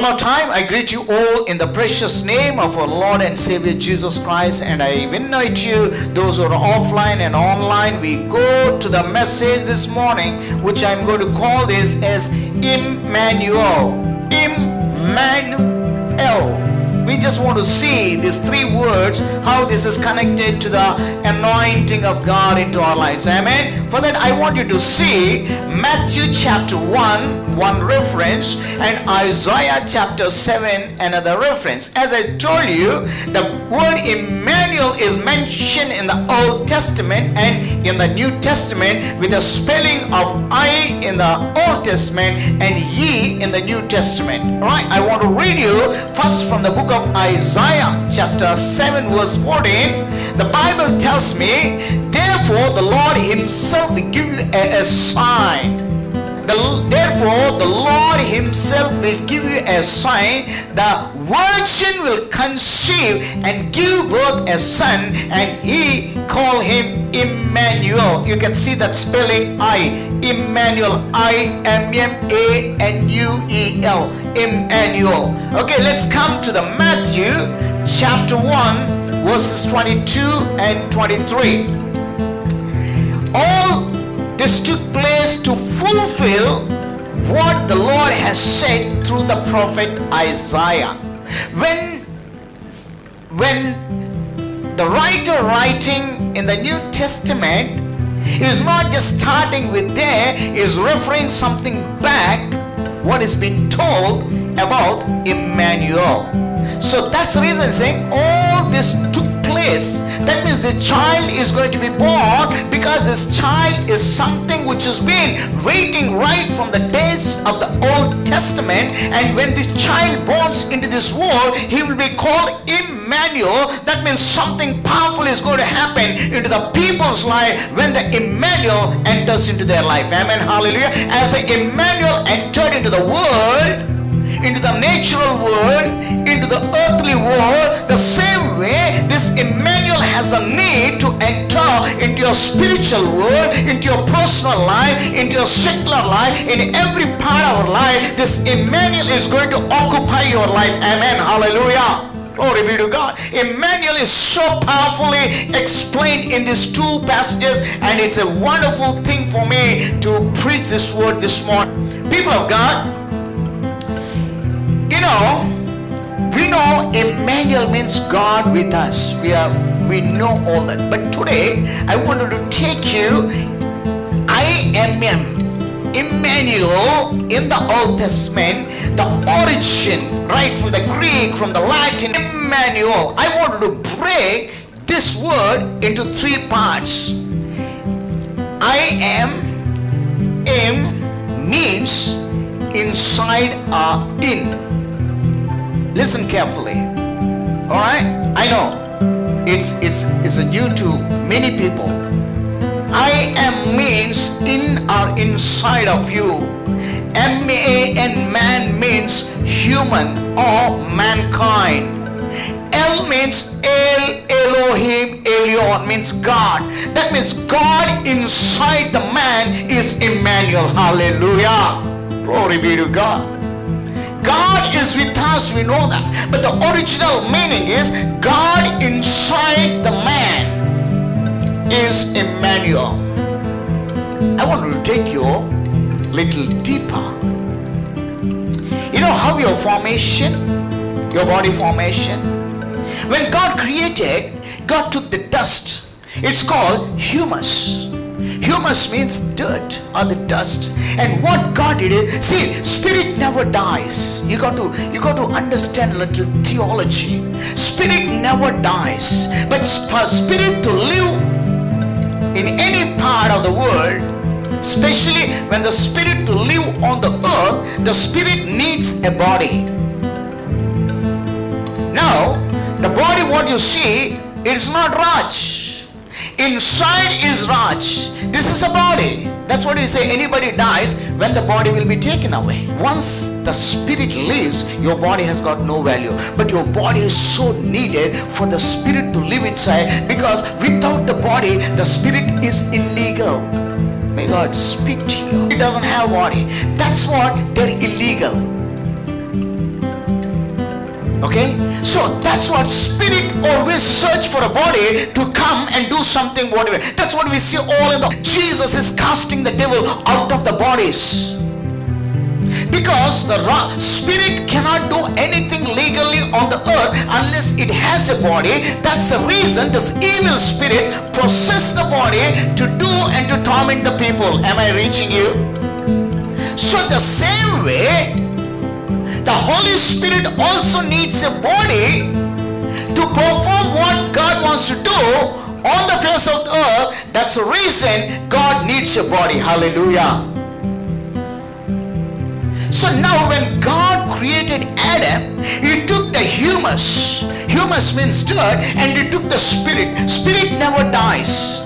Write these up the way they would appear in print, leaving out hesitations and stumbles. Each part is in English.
One more time, I greet you all in the precious name of our Lord and Savior Jesus Christ, and I invite you, those who are offline and online, we go to the message this morning, which I'm going to call this as Emmanuel. Emmanuel. We just want to see these three words, how this is connected to the anointing of God into our lives. Amen. For that, I want you to see Matthew chapter 1. One reference, and Isaiah chapter 7 another reference. As I told you, the word Emmanuel is mentioned in the Old Testament and in the New Testament with the spelling of I in the Old Testament and ye in the New Testament. All right, I want to read you first from the book of Isaiah chapter 7 verse 14. The Bible tells me, therefore the Lord himself will give you a sign. Therefore, the Lord himself will give you a sign. The virgin will conceive and give birth a son, and he call him Emmanuel. You can see that spelling I. Emmanuel. I-M-M-A-N-U-E-L. Emmanuel. Okay, let's come to the Matthew chapter 1 verses 22 and 23. All this took place to fulfill what the Lord has said through the prophet Isaiah. When the writer writing in the New Testament is not just starting with there, is referring something back, what has been told about Emmanuel. So that's the reason saying all this took place. That means the child is going to be born, because this child is something which has been waiting right from the days of the Old Testament. And when this child borns into this world, he will be called Emmanuel. That means something powerful is going to happen into the people's life when the Emmanuel enters into their life. Amen. Hallelujah. As the Emmanuel entered into the world, into the natural world, into the earthly world, the same way this Emmanuel has a need to enter into your spiritual world, into your personal life, into your secular life, in every part of our life. This Emmanuel is going to occupy your life. Amen. Hallelujah. Glory be to God. Emmanuel is so powerfully explained in these two passages, and it's a wonderful thing for me to preach this word this morning. People of God, we know Emmanuel means God with us. We know all that. But today I wanted to take you Emmanuel in the Old Testament, the origin right from the Greek, from the Latin Emmanuel. I wanted to break this word into three parts. Em means inside or in. Listen carefully. All right? I know it's new to many people. I am means in or inside of you. M-A-N man means human or mankind. El means El Elohim Elyon means God. That means God inside the man is Emmanuel. Hallelujah. Glory be to God. God is with us, we know that. But the original meaning is God inside the man is Emmanuel. I want to take you a little deeper. You know how your formation, your body formation, when God created, God took the dust. It's called humus. Humus means dirt or the dust. And what God did is, see, spirit never dies. You got to understand a little theology. Spirit never dies. But for spirit to live in any part of the world, especially when the spirit to live on the earth, the spirit needs a body. Now, the body what you see is not Raj. Inside is Raj. This is a body. That's what we say. Anybody dies, when the body will be taken away. Once the spirit leaves, your body has got no value. But your body is so needed for the spirit to live inside, because without the body, the spirit is illegal. May God speak to you. It doesn't have body. That's what they're illegal. Okay, so that's what spirit always search for a body to come and do something, whatever. That's what we see all in the Jesus is casting the devil out of the bodies, because the spirit cannot do anything legally on the earth unless it has a body. That's the reason this evil spirit possesses the body to do and to torment the people. Am I reaching you? So the same way, the Holy Spirit also needs a body to perform what God wants to do on the face of the earth. That's the reason God needs a body. Hallelujah. So now when God created Adam, he took the humus. Humus means dirt, and he took the spirit. Spirit never dies.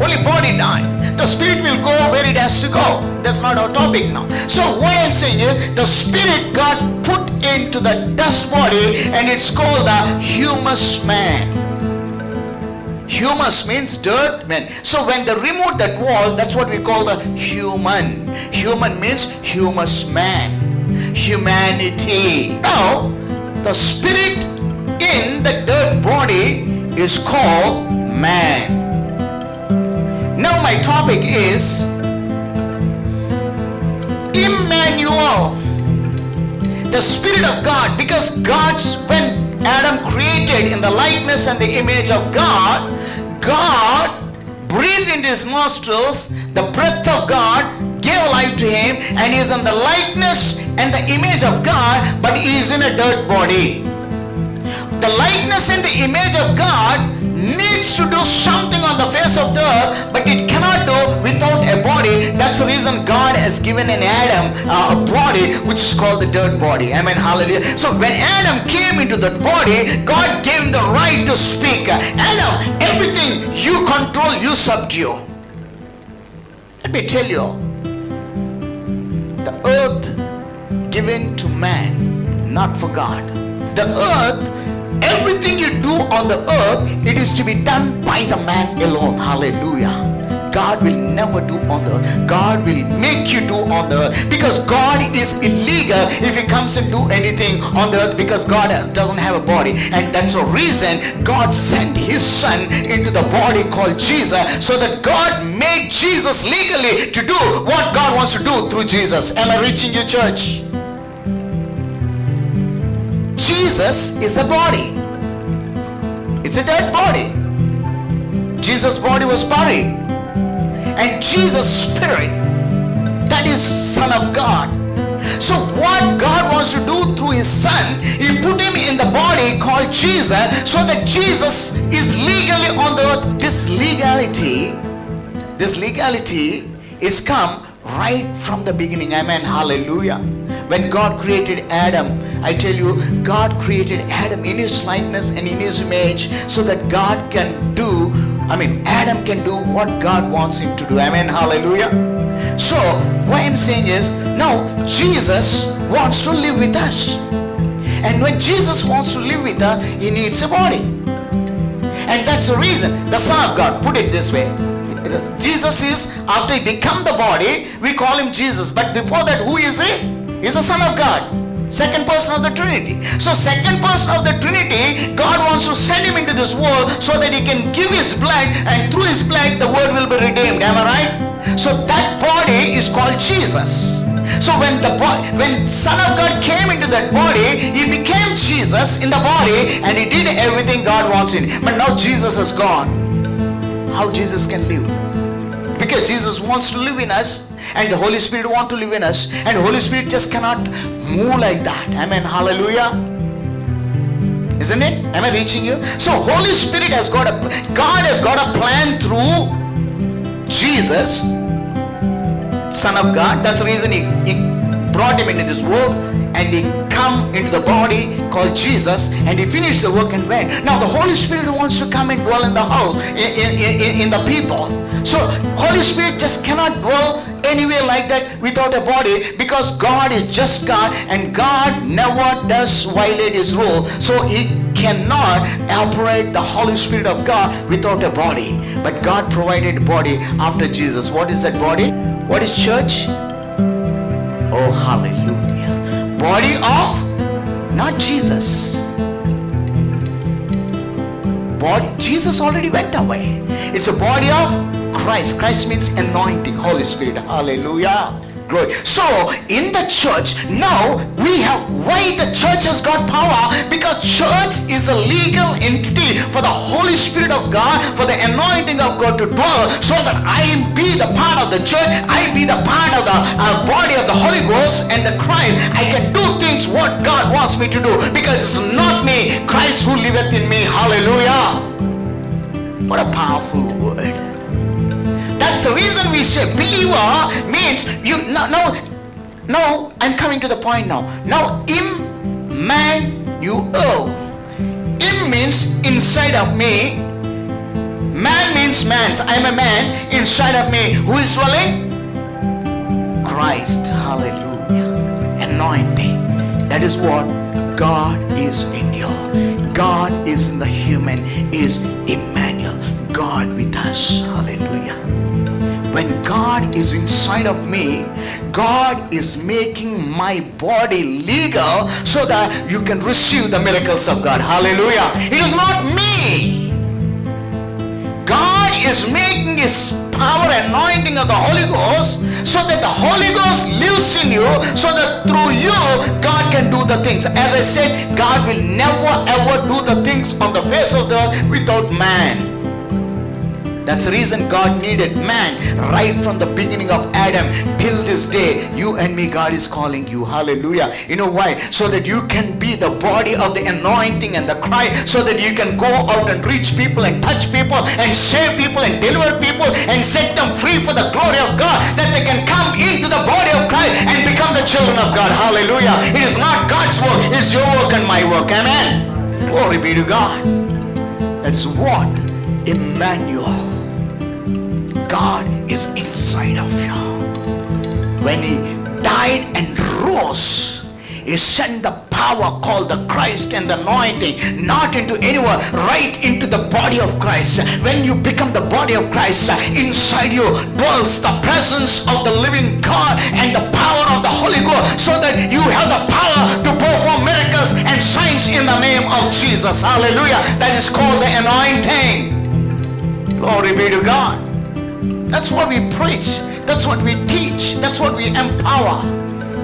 Only body dies. The spirit will go where it has to go. That's not our topic now. So what I'm saying is, the spirit got put into the dust body, and it's called the humus man. Humus means dirt man. So when they remove that wall, that's what we call the human. Human means humus man. Humanity. Now, the spirit in the dirt body is called man. Now my topic is Emmanuel, the Spirit of God. Because God's, when Adam created in the likeness and the image of God, God breathed into his nostrils the breath of God, gave life to him, and he is in the likeness and the image of God, but he is in a dirt body. The likeness and the image of God needs to do something on the face of the earth, but it cannot do without a body. That's the reason God has given an Adam a body, which is called the dirt body. Amen. Hallelujah. So when Adam came into that body, God gave him the right to speak. Adam, everything you control, you subdue. Let me tell you, the earth given to man, not for God. The earth, everything you do on the earth, it is to be done by the man alone. Hallelujah. God will never do on the earth. God will make you do on the earth, because God is illegal if he comes and do anything on the earth, because God doesn't have a body. And that's the reason God sent his son into the body called Jesus, so that God made Jesus legally to do what God wants to do through Jesus. Am I reaching you, church? Jesus is a body. It's a dead body. Jesus' body was buried, and Jesus' spirit, that is Son of God. So what God wants to do through his son, he put him in the body called Jesus, so that Jesus is legally on the earth. This legality is come right from the beginning. Amen. Hallelujah. When God created Adam, I tell you, God created Adam in his likeness and in his image, so that God can do, Adam can do what God wants him to do. Amen. Hallelujah. So what I'm saying is, now Jesus wants to live with us. And when Jesus wants to live with us, he needs a body. And that's the reason the Son of God, put it this way, Jesus is, after he become the body, we call him Jesus. But before that, who is he? He's the Son of God, second person of the Trinity. So second person of the Trinity, God wants to send him into this world so that he can give his blood, and through his blood the world will be redeemed. Am I right? So that body is called Jesus. So when Son of God came into that body, he became Jesus in the body, and he did everything God wants in. But now Jesus is gone. How Jesus can live? Because Jesus wants to live in us, and the Holy Spirit wants to live in us, and the Holy Spirit just cannot move like that. Amen. Hallelujah. Isn't it? Am I reaching you? So Holy Spirit has got a, God has got a plan through Jesus, Son of God. That's the reason he brought him into this world, and he come into the body called Jesus, and he finished the work and went. Now the Holy Spirit wants to come and dwell in the house, in the people. So Holy Spirit just cannot dwell anywhere like that without a body, because God is just God, and God never does violate his rule. So he cannot operate the Holy Spirit of God without a body. But God provided a body after Jesus. What is that body? What is church? Oh, hallelujah. Body of not Jesus. Body, Jesus already went away. It's a body of Christ. Christ means anointing, Holy Spirit. Hallelujah. Glory. So in the church now we have why the church has got power, because church is a legal entity for the Holy Spirit of God, for the anointing of God to dwell, so that I be the part of the church, I be the part of the body of the Holy Ghost and the Christ. I can do things what God wants me to do, because it's not me, Christ who liveth in me. Hallelujah. What a powerful word. That's the reason we say believer means you. No, I'm coming to the point now. Now, Immanuel. Im means inside of me. Man means man. So I'm a man inside of me. Who is dwelling? Christ. Hallelujah. Anointing. That is what God is in you. God is in the human. Is Immanuel. God with us. Hallelujah. When God is inside of me, God is making my body legal so that you can receive the miracles of God. Hallelujah. It is not me. God is making His power anointing of the Holy Ghost so that the Holy Ghost lives in you, so that through you God can do the things. As I said, God will never ever do the things on the face of the earth without man. That's the reason God needed man right from the beginning of Adam till this day. You and me, God is calling you. Hallelujah. You know why? So that you can be the body of the anointing and the Christ, so that you can go out and reach people and touch people and save people and deliver people and set them free for the glory of God, that they can come into the body of Christ and become the children of God. Hallelujah. It is not God's work. It's your work and my work. Amen. Glory be to God. That's what Immanuel. God is inside of you. When He died and rose, He sent the power called the Christ and the anointing, not into anywhere, right into the body of Christ. When you become the body of Christ, inside you dwells the presence of the living God and the power of the Holy Ghost, so that you have the power to perform miracles and signs in the name of Jesus. Hallelujah. That is called the anointing. Glory be to God. That's what we preach. That's what we teach. That's what we empower.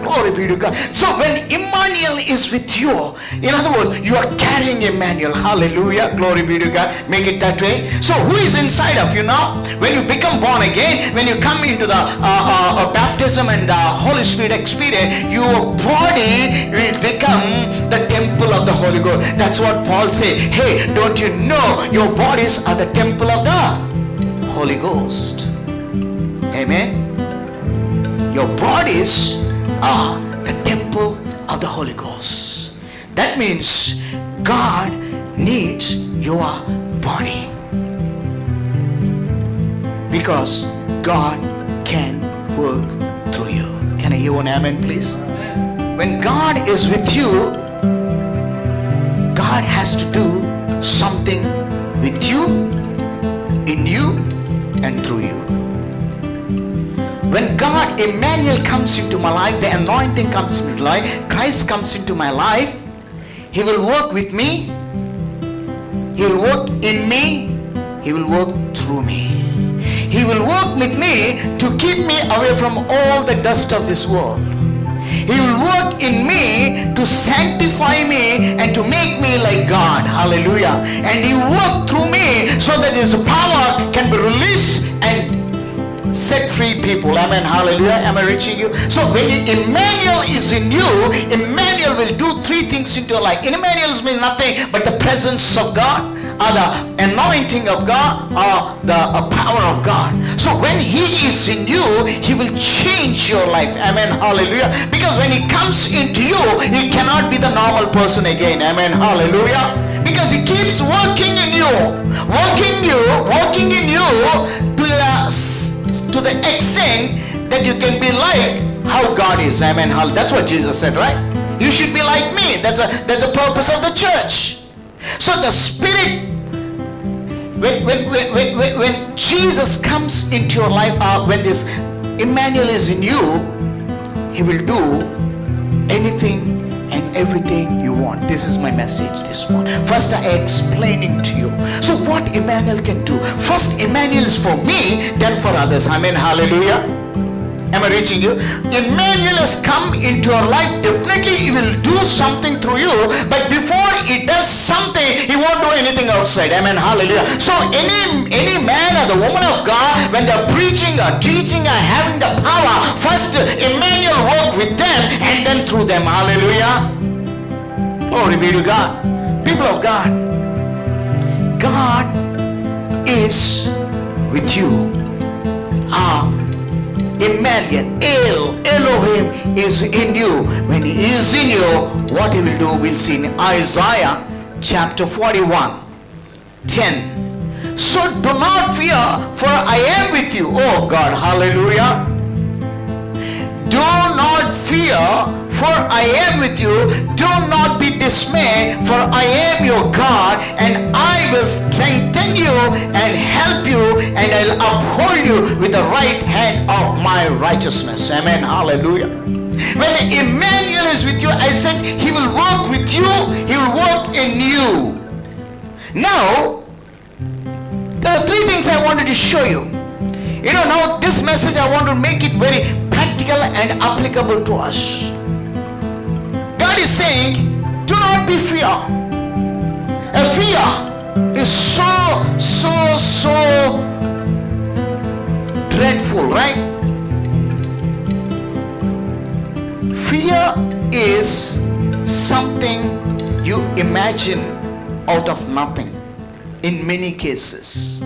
Glory be to God. So when Immanuel is with you, in other words, you are carrying Immanuel. Hallelujah. Glory be to God. Make it that way. So who is inside of you now? When you become born again, when you come into the baptism and the Holy Spirit experience, your body will become the temple of the Holy Ghost. That's what Paul said. Hey, don't you know your bodies are the temple of the Holy Ghost? Amen. Your bodies are the temple of the Holy Ghost. That means God needs your body, because God can work through you. Can I hear one amen, please? Amen. When God is with you, God has to do something with you, in you, and through you. When God, Immanuel, comes into my life, the anointing comes into my life, Christ comes into my life, He will work with me, He will work in me, He will work through me. He will work with me to keep me away from all the dust of this world. He will work in me to sanctify me and to make me like God. Hallelujah. And He will work through me so that His power can be released and set free people. Amen. Hallelujah. Am I reaching you? So when Immanuel is in you, Immanuel will do three things into your life. Immanuel means nothing but the presence of God, or the anointing of God, or the power of God. So when He is in you, He will change your life. Amen. Hallelujah. Because when He comes into you, He cannot be the normal person again. Amen. Hallelujah. Because He keeps working in you, working in you to to the extent that you can be like how God is. Amen. That's what Jesus said, right? You should be like me. That's a purpose of the church. So the Spirit, when Jesus comes into your life, when this Immanuel is in you, He will do anything and everything you want. This is my message this morning. First, I explaining to you. So what Emmanuel can do? First, Emmanuel is for me, then for others. Amen. Hallelujah. Am I reaching you? Emmanuel has come into your life. Definitely he will do something through you. But before he does something, he won't do anything outside. Amen. Hallelujah. So any man or the woman of God, when they are preaching or teaching or having the power, first Emmanuel work with them and then through them. Hallelujah. Glory be to God. People of God, God is with you. Emmanuel, Elohim is in you. When he is in you, what he will do, we'll see in Isaiah chapter 41:10. So do not fear, for I am with you. Oh God, hallelujah. Do not fear, for I am with you. Do not be dismayed, for I am your God, and I will strengthen you and help you, and I'll uphold you with the right hand of my righteousness. Amen. Hallelujah. When Emmanuel is with you, I said he will work with you, he will work in you. Now, there are three things I wanted to show you. You know, now this message I want to make it very practical and applicable to us. God is saying, do not be fear. A fear is so dreadful, right? Fear is something you imagine out of nothing in many cases.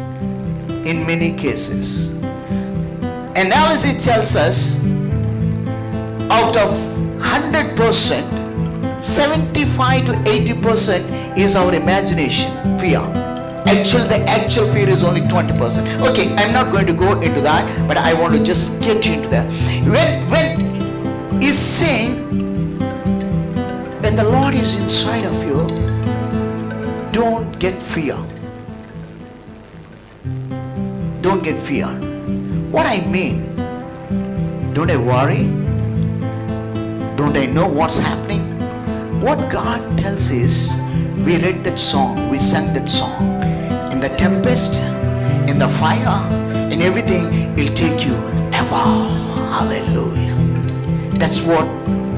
In many cases. Analysis tells us out of 100%, 75 to 80% is our imagination, fear. Actually, the actual fear is only 20%. Okay, I'm not going to go into that, but I want to just get you into that. When it's saying, when the Lord is inside of you, don't get fear. Don't get fear. What I mean, don't I worry? Don't I know what's happening? What God tells is, we read that song, we sang that song. In the tempest, in the fire, in everything, He'll take you above. Hallelujah. That's what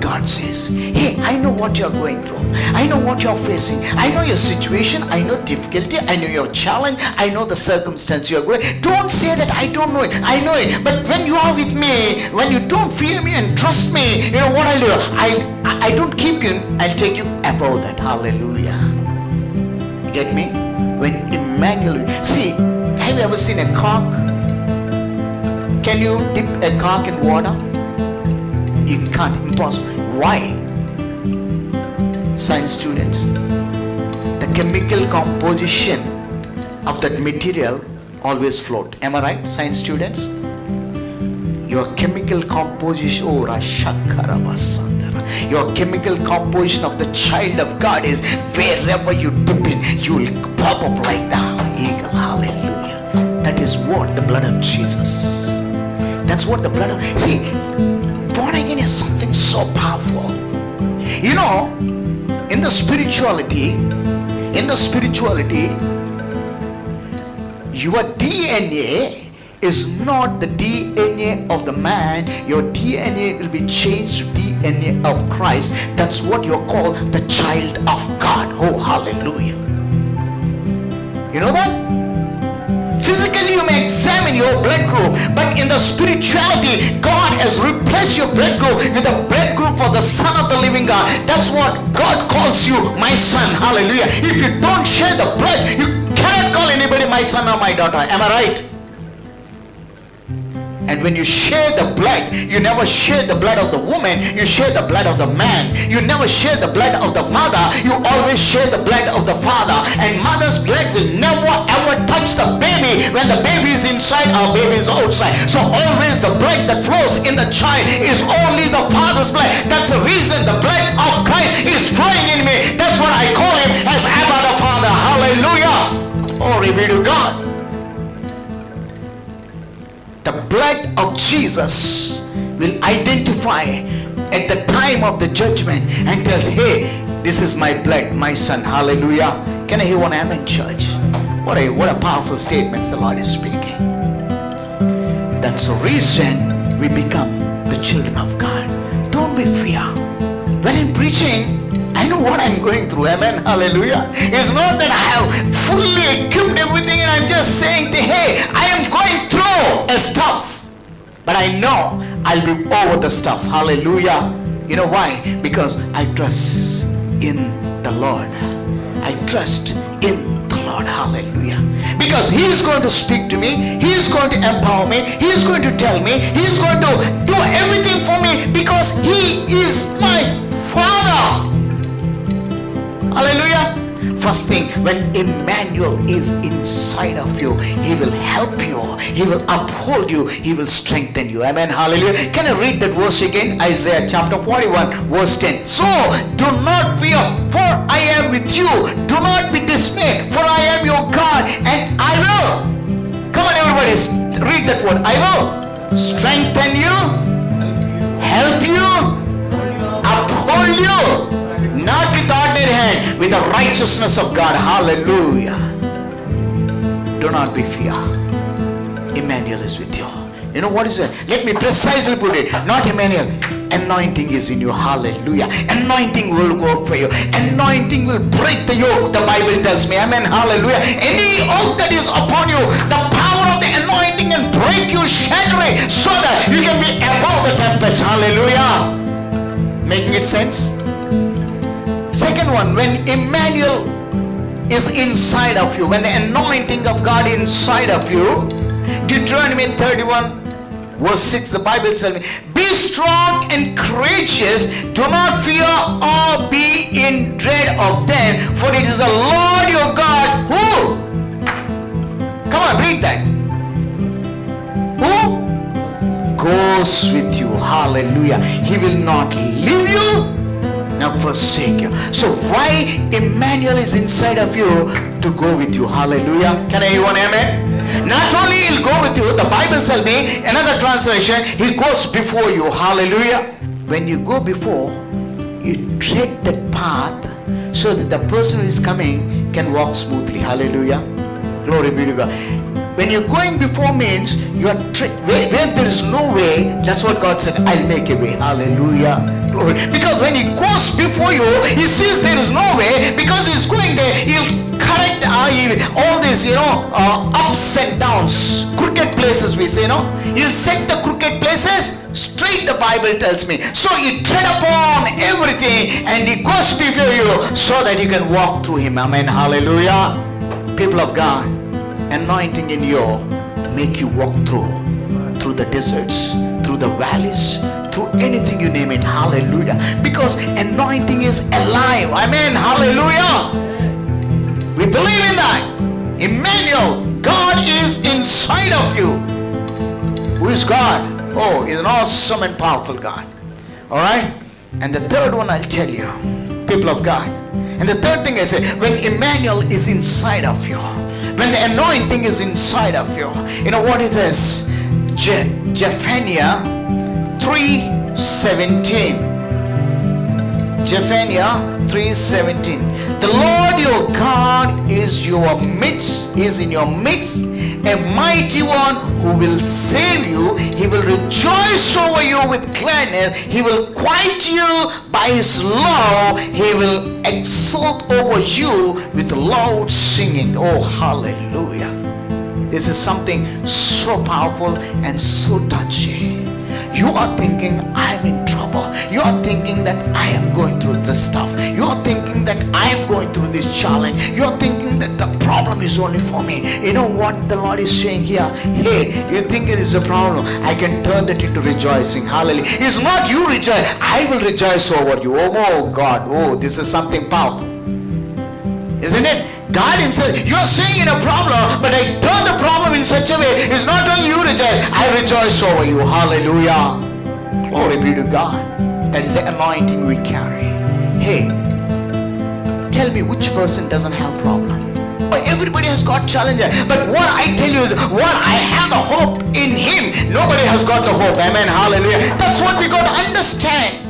God says. Hey, I know what you're going through. I know what you're facing. I know your situation. I know difficulty. I know your challenge. I know the circumstance you're going. Don't say that I don't know it. I know it. But when you are with me, when you don't fear me and trust me, you know what I'll do? I don't keep you. I'll take you above that. Hallelujah. You get me? When Emmanuel... See, have you ever seen a cock? Can you dip a cock in water? You can't. Impossible. Why? Science students, the chemical composition of that material always float. Am I right, science students? Your chemical composition, your chemical composition of the child of God is wherever you dip in, you will pop up like the eagle. Hallelujah. That is what the blood of Jesus. That's what the blood of... See, born again is something so powerful. You know, in the spirituality, your DNA is not the DNA of the man. Your DNA will be changed to DNA of Christ. That's what you call the child of God. Oh, hallelujah. You know that? Physically, you may examine your blood group, but in the spirituality, God has replaced your blood group with a blood group for the Son of the Living God. That's what God calls you, my son. Hallelujah. If you don't share the blood, you cannot call anybody my son or my daughter. Am I right? And when you share the blood, you never share the blood of the woman, you share the blood of the man. You never share the blood of the mother, you always share the blood of the father. And mother's blood will never ever touch the baby when the baby is inside or baby is outside. So always the blood that flows in the child is only the father's blood. That's the reason the blood of Christ is flowing in me. That's what I call him as Abba the Father. Hallelujah. Glory be to God. The blood of Jesus will identify at the time of the judgment and tells, hey, this is my blood, my son. Hallelujah. Can I hear one amen, church? What a powerful statement the Lord is speaking. That's the reason we become the children of God. Don't be fear. When I'm preaching, I know what I'm going through. Amen. Hallelujah. It's not that I have fully equipped everything and I'm just saying, hey, I am going through a stuff. But I know I'll be over the stuff. Hallelujah. You know why? Because I trust in the Lord. I trust in the Lord. Hallelujah. Because He is going to speak to me. He is going to empower me. He is going to tell me. He is going to do everything for me because He is my Father. Hallelujah. First thing, when Emmanuel is inside of you, He will help you. He will uphold you. He will strengthen you. Amen. Hallelujah. Can I read that verse again? Isaiah chapter 41 verse 10. So do not fear, for I am with you. Do not be dismayed, for I am your God, and I will. Come on, everybody, read that word. I will strengthen you, help you, uphold you. Not with ordinary hand, with the righteousness of God. Hallelujah. Do not be fear. Emmanuel is with you. You know what is it? Let me precisely put it. Not Emmanuel. Anointing is in you. Hallelujah. Anointing will work for you. Anointing will break the yoke. The Bible tells me. Amen. Hallelujah. Any yoke that is upon you, the power of the anointing can break you, shatter it, so that you can be above the tempest. Hallelujah. Making it sense? Second one, when Emmanuel is inside of you, when the anointing of God is inside of you, Deuteronomy 31 verse 6, the Bible says, be strong and courageous, do not fear or be in dread of them, for it is the Lord your God who, come on, read that, who goes with you. Hallelujah. He will not leave you, not forsake you. So why Emmanuel is inside of you? To go with you. Hallelujah. Can I hear one amen? Not only He'll go with you, the Bible tells me, another translation, He goes before you. Hallelujah. When you go before, you tread that path so that the person who is coming can walk smoothly. Hallelujah. Glory be to God. When you're going before means you're where there is no way, that's what God said, I'll make a way. Hallelujah. Glory. Because when He goes before you, He sees there is no way. Because He's going there, He'll correct all these, ups and downs, crooked places, we say, He'll set the crooked places straight, the Bible tells me. So you tread upon everything and He goes before you so that you can walk through Him. Amen. Hallelujah. People of God, anointing in you make you walk through the deserts, through the valleys, through anything you name it. Hallelujah. Because anointing is alive. Amen. Hallelujah. We believe in that. Emmanuel, God is inside of you. Who is God? Oh, He's an awesome and powerful God. All right. And the third one I'll tell you, people of God. And the third thing I say, when Emmanuel is inside of you, when the anointing is inside of you, you know what it is? Zephaniah 3:17. Zephaniah 3:17. The Lord your God is your midst, is in your midst, a mighty one who will save you. He will rejoice over you with gladness. He will quiet you by His love. He will exult over you with loud singing. Oh, hallelujah. This is something so powerful and so touching. You are thinking, I'm in trouble. You are thinking that I am going through this stuff. You are thinking that I am going through this challenge. You are thinking that the problem is only for me. You know what the Lord is saying here? Hey, you think it is a problem. I can turn that into rejoicing. Hallelujah. It's not you rejoice. I will rejoice over you. Oh, God. Oh, this is something powerful. Isn't it? God Himself, you're saying in a problem, but I turn the problem in such a way, it's not only you rejoice, I rejoice over you. Hallelujah. Glory be to God. That is the anointing we carry. Hey, tell me which person doesn't have problem? Everybody has got challenges, but what I tell you is, what I have the hope in Him, nobody has got the hope. Amen. Hallelujah. That's what we got to understand.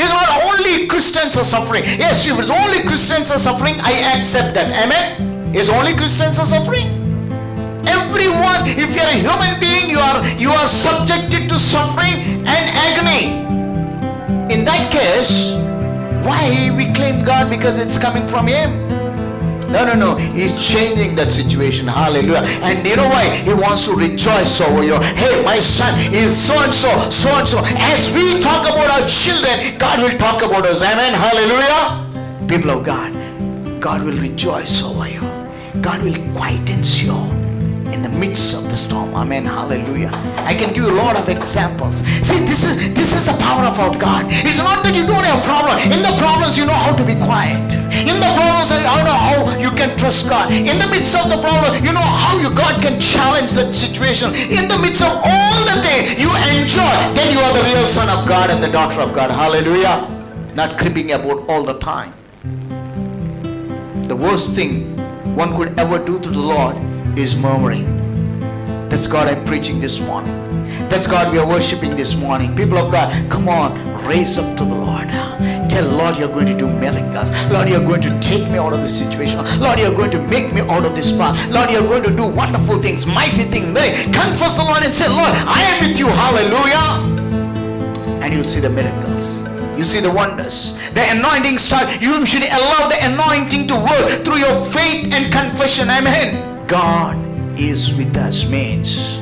It's not only Christians are suffering. Yes, if it's only Christians are suffering, I accept that. Amen. Is only Christians are suffering? Everyone, if you are a human being, you are subjected to suffering and agony. In that case, why we claim God? Because it's coming from Him. No. He's changing that situation. Hallelujah. And you know why? He wants to rejoice over you. Hey, my son is so-and-so, so-and-so. As we talk about our children, God will talk about us. Amen. Hallelujah. People of God, God will rejoice over you. God will quieten you in the midst of the storm. Amen. Hallelujah. I can give you a lot of examples. See, this is the power of our God. It's not that you don't have a problem. In the problems, you know how to be quiet. In the problems, you know how you can trust God. In the midst of the problem, you know how God can challenge the situation. In the midst of all the things you enjoy, then you are the real son of God and the daughter of God. Hallelujah. Not creeping about all the time. The worst thing one could ever do to the Lord is murmuring. That's God I'm preaching this morning. That's God we are worshiping this morning. People of God, come on, raise up to the Lord. Tell Lord, you're going to do miracles. Lord, you're going to take me out of this situation. Lord, you're going to make me out of this path. Lord, you're going to do wonderful things, mighty things. Confess the Lord and say, Lord, I am with you. Hallelujah. And you'll see the miracles. You see the wonders. The anointing starts. You should allow the anointing to work through your faith and confession. Amen. God is with us means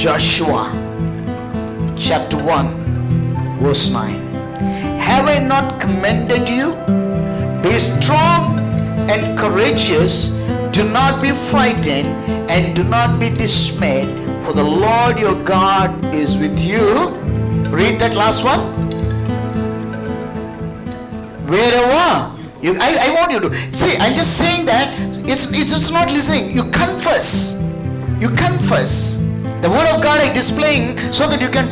Joshua chapter 1 verse 9. Have I not commended you? Be strong and courageous. Do not be frightened and do not be dismayed, for the Lord your God is with you. Read that last one. Wherever you, I want you to see, I'm just saying that it's not listening. You confess the word of God is displaying so that you can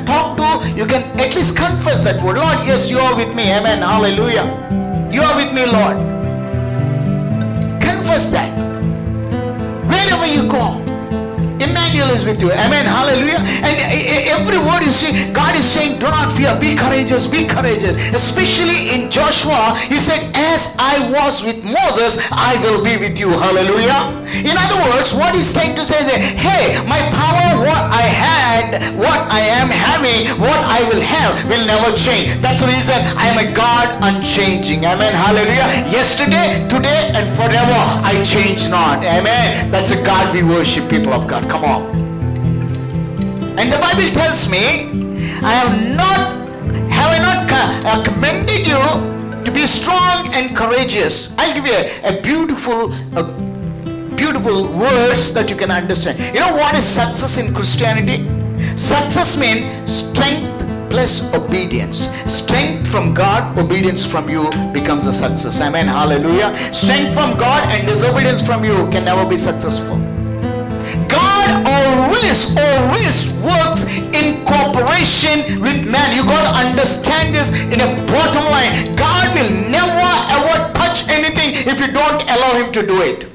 at least confess that word. Lord, yes, you are with me. Amen. Hallelujah. You are with me, Lord. Confess that wherever you go. Emmanuel is with you. Amen. Hallelujah. And every word you see, God is saying, do not fear. Be courageous. Be courageous. Especially in Joshua, he said, as I was with Moses, I will be with you. Hallelujah. In other words, what he's trying to say is, hey, my power, what I had, what I am having, what I will have, will never change. That's the reason I am a God unchanging. Amen. Hallelujah. Yesterday, today, and forever, I change not. Amen. That's a God we worship, people of God. Come on. And the Bible tells me, have I not commended you to be strong and courageous. I'll give you a beautiful words that you can understand. You know what is success in Christianity? Success means strength plus obedience. Strength from God, obedience from you becomes a success. Amen. Hallelujah. Strength from God and disobedience from you can never be successful. God always works in cooperation with man. You got to understand this in a bottom line. God will never ever touch anything if you don't allow him to do it.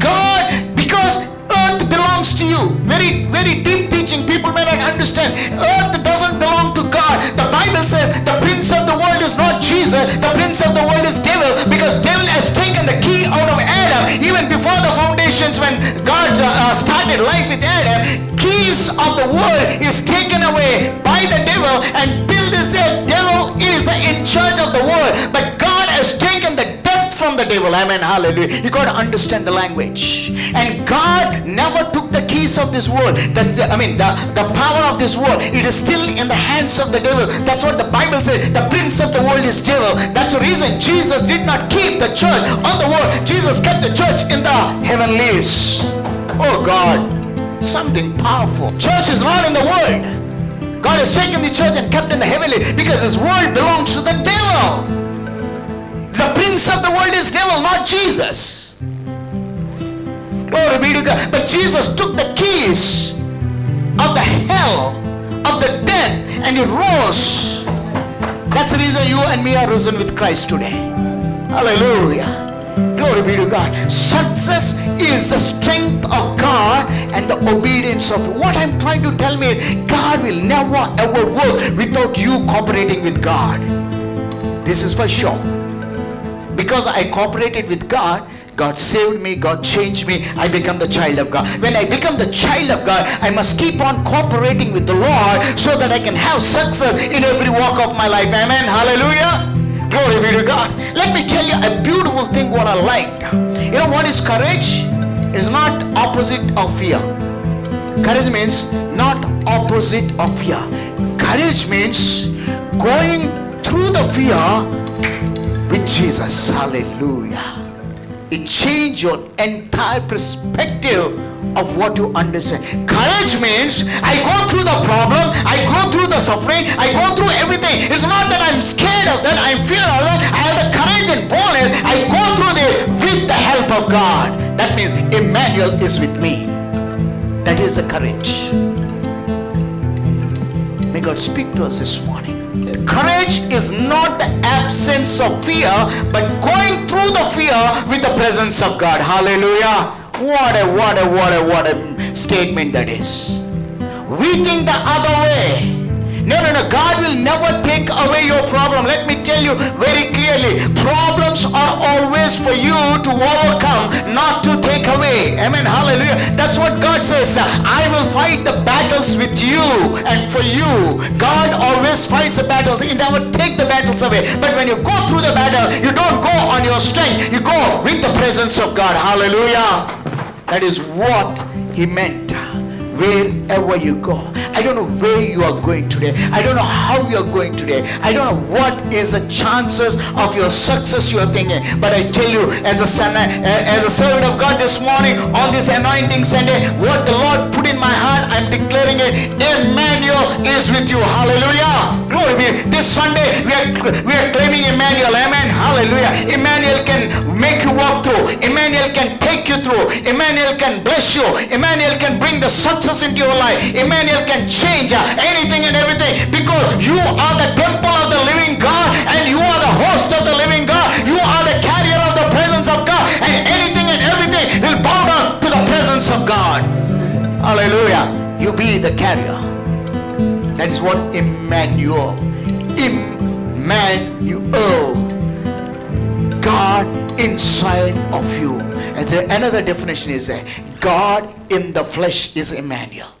God, because earth belongs to you. Very, very deep teaching. People may not understand. Earth doesn't belong to God. The Bible says the prince of the world is not Jesus. The prince of the world is devil, because devil has taken the key out of Adam. Even before the foundations, when God started life with Adam, keys of the world is taken away by the devil, and till this day, devil is in charge of the world. But God has taken the from the devil. Amen. Hallelujah. You got to understand the language. And God never took the keys of this world. The power of this world, it is still in the hands of the devil. That's what the Bible says. The prince of the world is devil. That's the reason Jesus did not keep the church on the world. Jesus kept the church in the heavenlies. Oh God, something powerful. Church is not in the world. God has taken the church and kept in the heavenly, because this world belongs to the devil. The prince of the world is devil, not Jesus. Glory be to God. But Jesus took the keys of the hell, of the death, and he rose. That's the reason you and me are risen with Christ today. Hallelujah. Glory be to God. Success is the strength of God and the obedience of what I'm trying to tell me. God will never ever work without you cooperating with God. This is for sure. Because I cooperated with God, God saved me, God changed me, I become the child of God. When I become the child of God, I must keep on cooperating with the Lord so that I can have success in every walk of my life. Amen. Hallelujah. Glory be to God. Let me tell you a beautiful thing what I liked. You know what is courage? It's not opposite of fear. Courage means not opposite of fear. Courage means going through the fear with Jesus. Hallelujah. It changes your entire perspective of what you understand. Courage means I go through the problem, I go through the suffering, I go through everything. It's not that I'm scared of that, I'm fear of that. I have the courage and boldness. I go through this with the help of God. That means Emmanuel is with me. That is the courage. May God speak to us this morning. Courage is not the absence of fear, but going through the fear with the presence of God. Hallelujah. What a statement that is. We think the other way. No. God will never take away your problem. Let me tell you very clearly. Problems are always for you to overcome, not to take away. Amen. Hallelujah. That's what God says. I will fight the battles with you and for you. God always fights the battles. He never takes the battles away. But when you go through the battle, you don't go on your strength. You go with the presence of God. Hallelujah. That is what he meant. Wherever you go, I don't know where you are going today. I don't know how you are going today. I don't know what is the chances of your success you are thinking. But I tell you, as a son, as a servant of God this morning, on this anointing Sunday, what the Lord put in my heart, I'm declaring it. Emmanuel is with you. Hallelujah. Glory be. This Sunday, we are claiming Emmanuel. Amen. Hallelujah. Emmanuel can make you walk through. Emmanuel can take you through. Emmanuel can bless you. Emmanuel can bring the success into your life. Emmanuel can change anything and everything, because you are the temple of the living God and you are the host of the living God. You are the carrier of the presence of God, and anything and everything will bow down to the presence of God. Hallelujah. You be the carrier. That is what Emmanuel. Emmanuel. God inside of you. And another definition is that God in the flesh is Emmanuel.